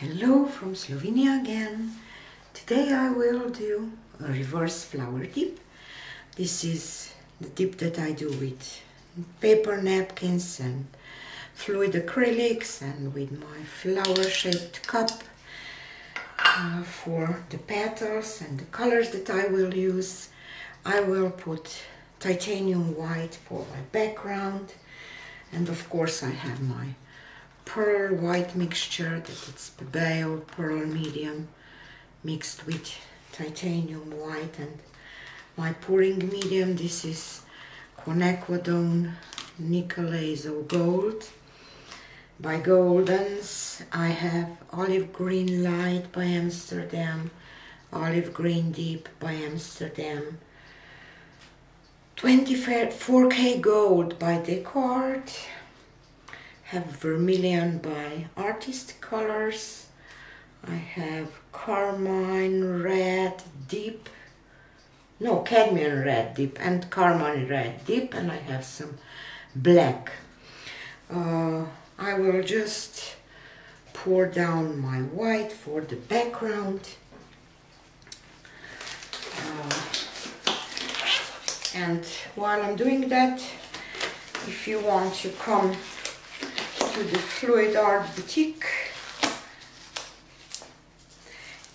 Hello from Slovenia again. Today I will do a reverse flower dip. This is the dip that I do with paper napkins and fluid acrylics and with my flower shaped cup for the petals and the colors that I will use. I will put titanium white for my background, and of course I have my pearl white mixture, that it's pebble, pearl medium mixed with titanium white, and my pouring medium, this is Quinacridone Nickel Azo Gold by Goldens. I have olive green light by Amsterdam, olive green deep by Amsterdam, 24K gold by Descartes, have vermilion by Artist Colors, I have carmine red deep, no, cadmium red deep and carmine red deep, and I have some black. I will just pour down my white for the background, and while I'm doing that, if you want, you come to the Fluid Art Boutique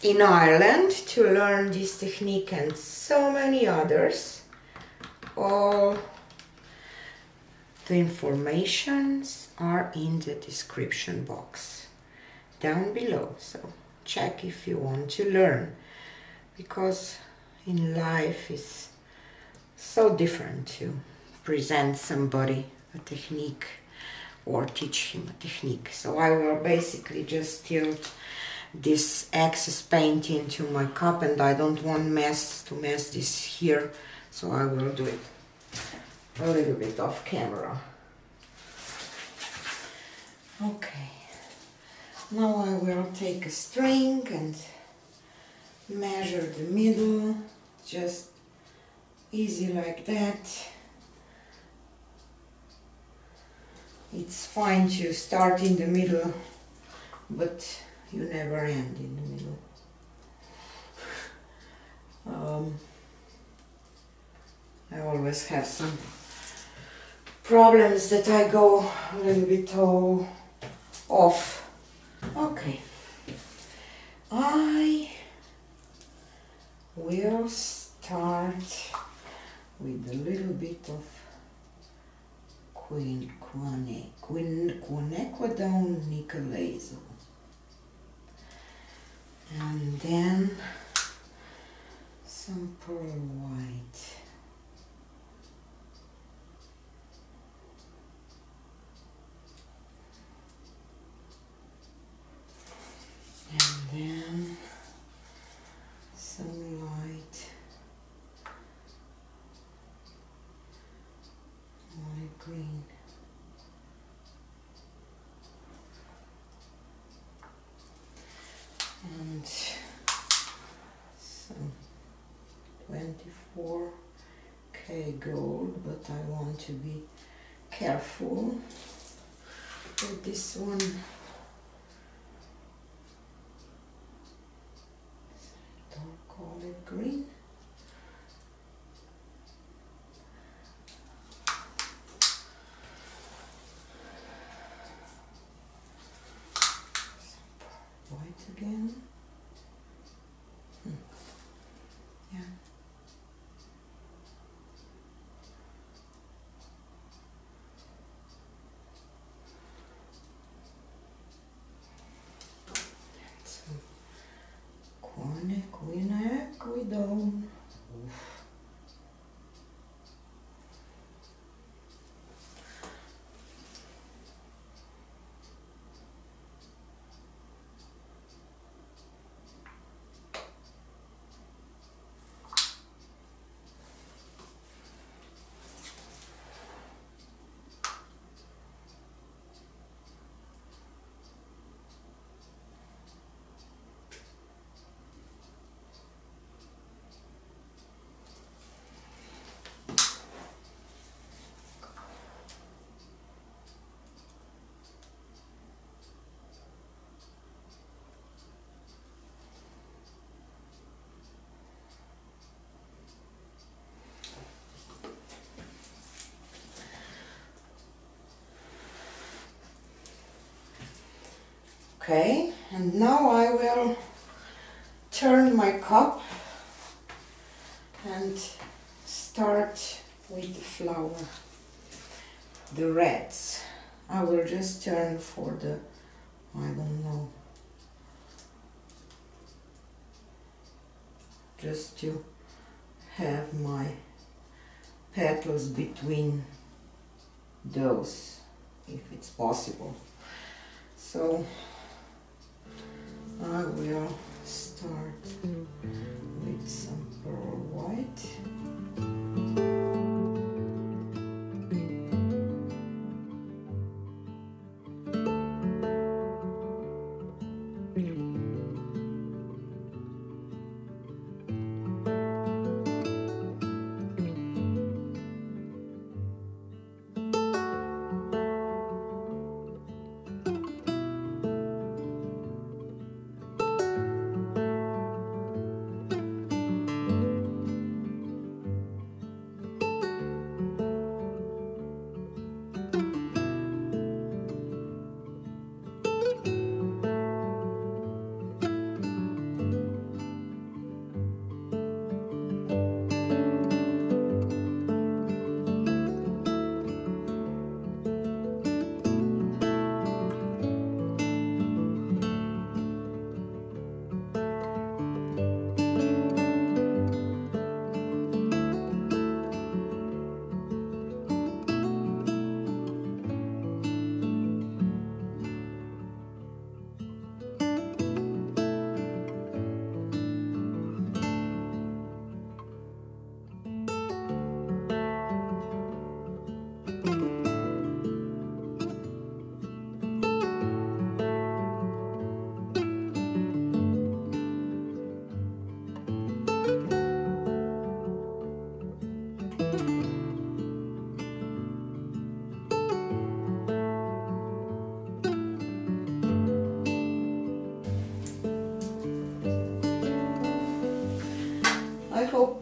in Ireland to learn this technique and so many others. All the informations are in the description box down below, so check if you want to learn, because in life it's so different to present somebody a technique or teach him a technique. So I will basically just tilt this excess paint into my cup, and I don't want to mess this here, so I will do it a little bit off camera. Okay, now I will take a string and measure the middle, just easy like that. It's fine to start in the middle, but you never end in the middle. I always have some problems that I go a little bit all off. Okay, I will start with a little bit of Quinacridone Nickel Azo, and then some pearl white. And then some light olive green. And some 24K gold, but I want to be careful with this one. Green, white again. Yeah. Some Quinacridone. Okay, and now I will turn my cup and start with the flower, the reds. I will just turn for the, I don't know, just to have my petals between those, if it's possible. So I will start with some pearl white.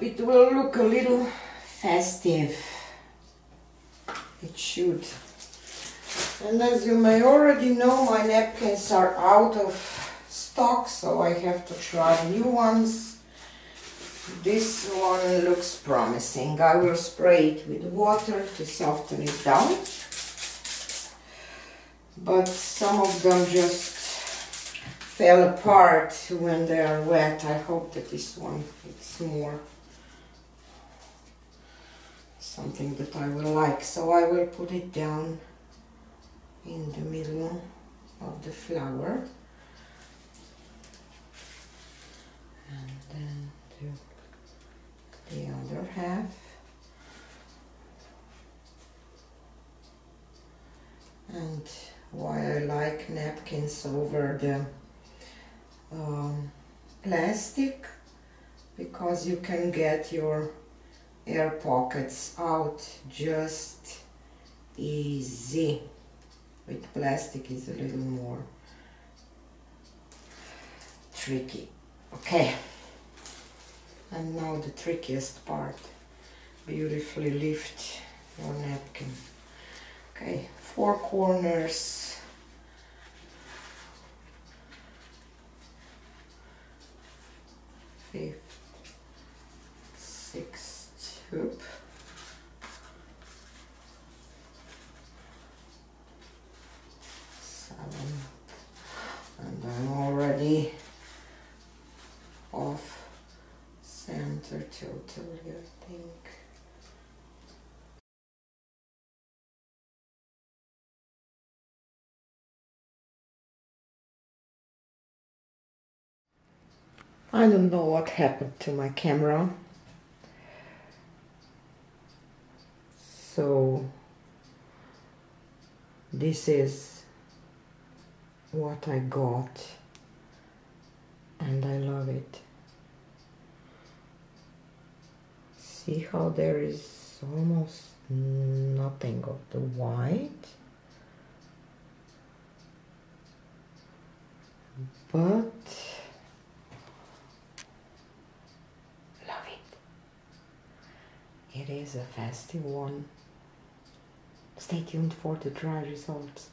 It will look a little festive, it should. And as you may already know, my napkins are out of stock, so I have to try new ones. This one looks promising. I will spray it with water to soften it down, but some of them just fell apart when they are wet. I hope that this one is more something that I will like. So I will put it down in the middle of the flower and then do the other half, and why I like napkins over the plastic, because you can get your air pockets out just easy. With plastic is a little more tricky. Okay, and now the trickiest part, beautifully lift your napkin. Okay, four corners. Fifth, sixth hoop. Seven. And I'm already off center totally, I think. I don't know what happened to my camera, so this is what I got, and I love it. See how there is almost nothing of the white, but it is a festive one. Stay tuned for the dry results.